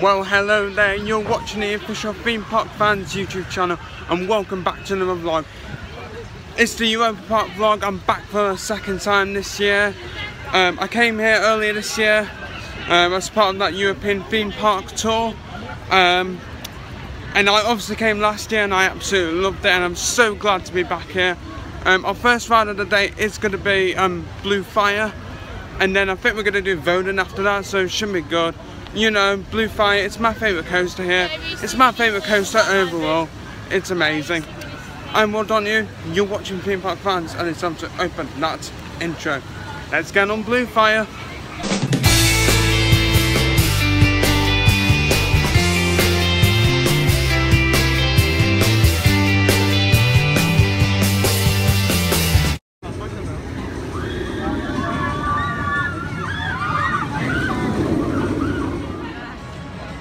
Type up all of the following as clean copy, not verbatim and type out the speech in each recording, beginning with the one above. Well, hello there, you're watching the official Theme Park Fans YouTube channel, and welcome back to another vlog. It's the Europa Park vlog. I'm back for a second time this year. I came here earlier this year as part of that European Theme Park tour. And I obviously came last year and I absolutely loved it, and I'm so glad to be back here. Our first ride of the day is going to be Blue Fire, and then I think we're going to do Wodan after that, so it should be good. You know, Blue Fire, it's my favourite coaster here. It's my favourite coaster overall. It's amazing. I'm Wodan, you're watching Theme Park Fans, and it's time to open that intro. Let's get on Blue Fire.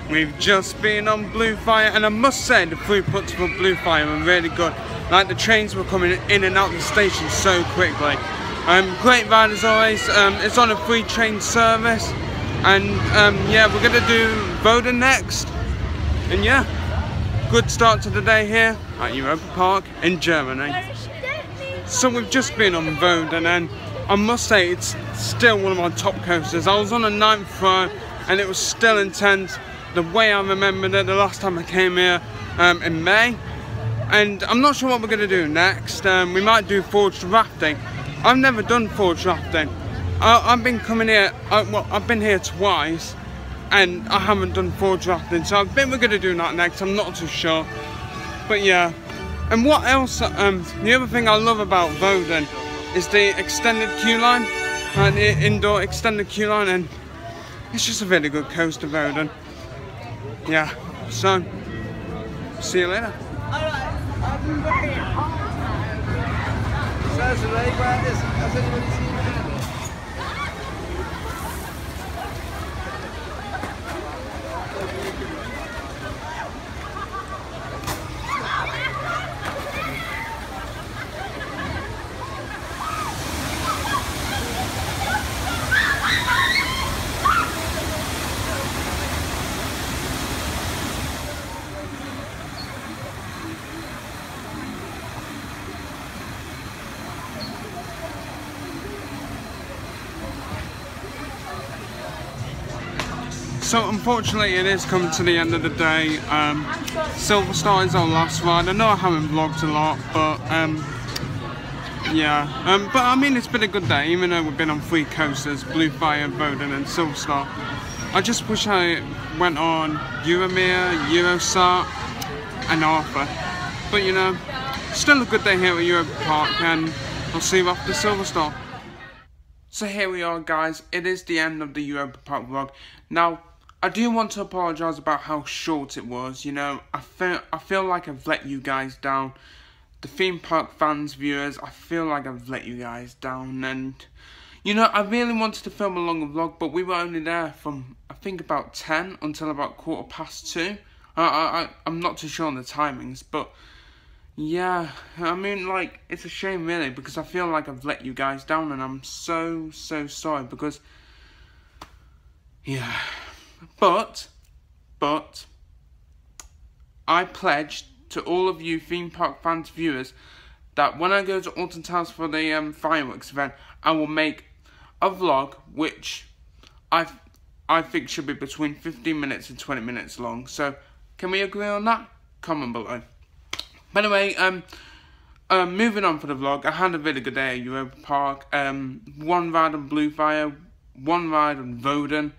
We've just been on Blue Fire, and I must say the throughputs for Blue Fire were really good. Like, the trains were coming in and out of the station so quickly. Great ride as always. It's on a free train service, and yeah, we're gonna do Wodan next. And yeah, good start to the day here at Europa Park in Germany. So we've just been on Wodan, and I must say it's still one of my top coasters. I was on a 9th ride and it was still intense. The way I remembered it the last time I came here in May. And I'm not sure what we're going to do next. We might do forged rafting. I've never done forged rafting. I've been coming here, I've been here twice and I haven't done forged rafting, so I think we're going to do that next. I'm not too sure, but yeah. And what else, the other thing I love about Wodan is the extended queue line, the indoor extended queue line, and it's just a really good coaster, Wodan. Yeah, so see you later. So unfortunately it is coming to the end of the day. Silver Star is our last ride. I know I haven't vlogged a lot, but yeah. But I mean, it's been a good day, even though we've been on three coasters, Blue Fire, Wodan and Silver Star. I just wish I went on Euromir, Eurosat and Arthur. But you know, still a good day here at Europa Park, and I'll see you after Silver Star. So here we are guys, it is the end of the Europa Park vlog. Now, I do want to apologise about how short it was. You know, I feel like I've let you guys down. The Theme Park Fans, viewers, I feel like I've let you guys down. And, you know, I really wanted to film a longer vlog, but we were only there from, I think, about 10 until about 2:15. I'm not too sure on the timings, but yeah, I mean, like, it's a shame really, because I feel like I've let you guys down, and I'm so, so sorry, because, yeah. But, I pledged to all of you Theme Park Fans viewers that when I go to Alton Towers for the fireworks event, I will make a vlog which I think should be between 15 minutes and 20 minutes long. So, can we agree on that? Comment below. But anyway, moving on for the vlog, I had a really good day at Europa Park. One ride on Blue Fire, one ride on Wodan.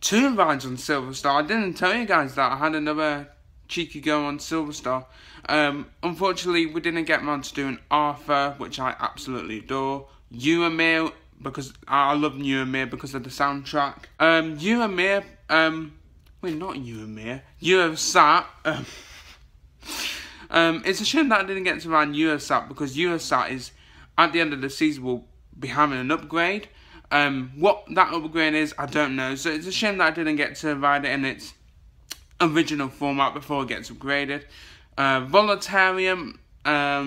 Two rides on Silver Star. I didn't tell you guys that I had another cheeky go on Silver Star. Unfortunately, we didn't get around to doing Arthur, which I absolutely adore. Euromir, because I love Euromir because of the soundtrack. Euromir, wait, not Euromir, Eurosat. It's a shame that I didn't get to ride Eurosat, because Eurosat is, at the end of the season, will be having an upgrade. What that upgrade is, I don't know, so it's a shame that I didn't get to ride it in its original format before it gets upgraded. Volitarium, I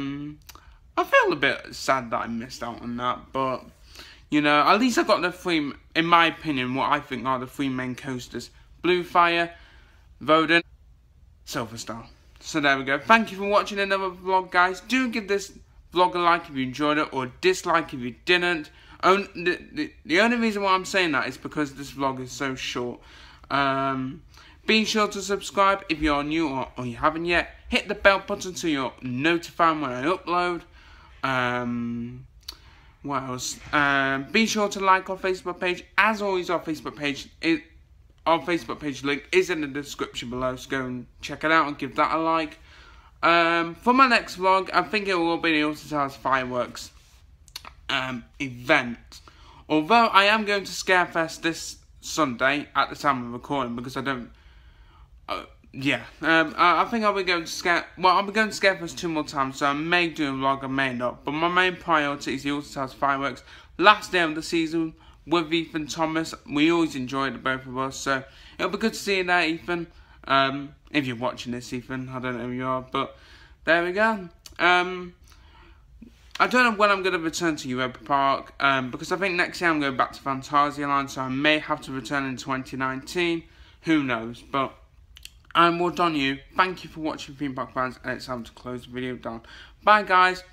feel a bit sad that I missed out on that, but, you know, at least I got the three, in my opinion, what I think are the three main coasters. Blue Fire, Wodan, Silver Star. So there we go. Thank you for watching another vlog, guys. Do give this vlog a like if you enjoyed it, or dislike if you didn't. The only reason why I'm saying that is because this vlog is so short. Be sure to subscribe if you're new or you haven't yet. Hit the bell button so you're notified when I upload. What else? Be sure to like our Facebook page. As always, our Facebook page link is in the description below, so go and check it out and give that a like. For my next vlog, I think it will be the Alton Towers fireworks event. Although I am going to Scarefest this Sunday at the time of recording, because I don't. I think I'll be going to Scarefest. Well, I'll be going to Scarefest 2 more times, so I may do a vlog, I may not. But my main priority is the Alton Towers fireworks. Last day of the season with Ethan Thomas. We always enjoyed it, both of us, so it'll be good to see you there, Ethan. If you're watching this, Ethan, I don't know who you are, but there we go. I don't know when I'm going to return to Europa Park, because I think next year I'm going back to Phantasialand, so I may have to return in 2019. Who knows, but I'm Wodan. Thank you for watching, Theme Park Fans, and it's time to close the video down. Bye, guys.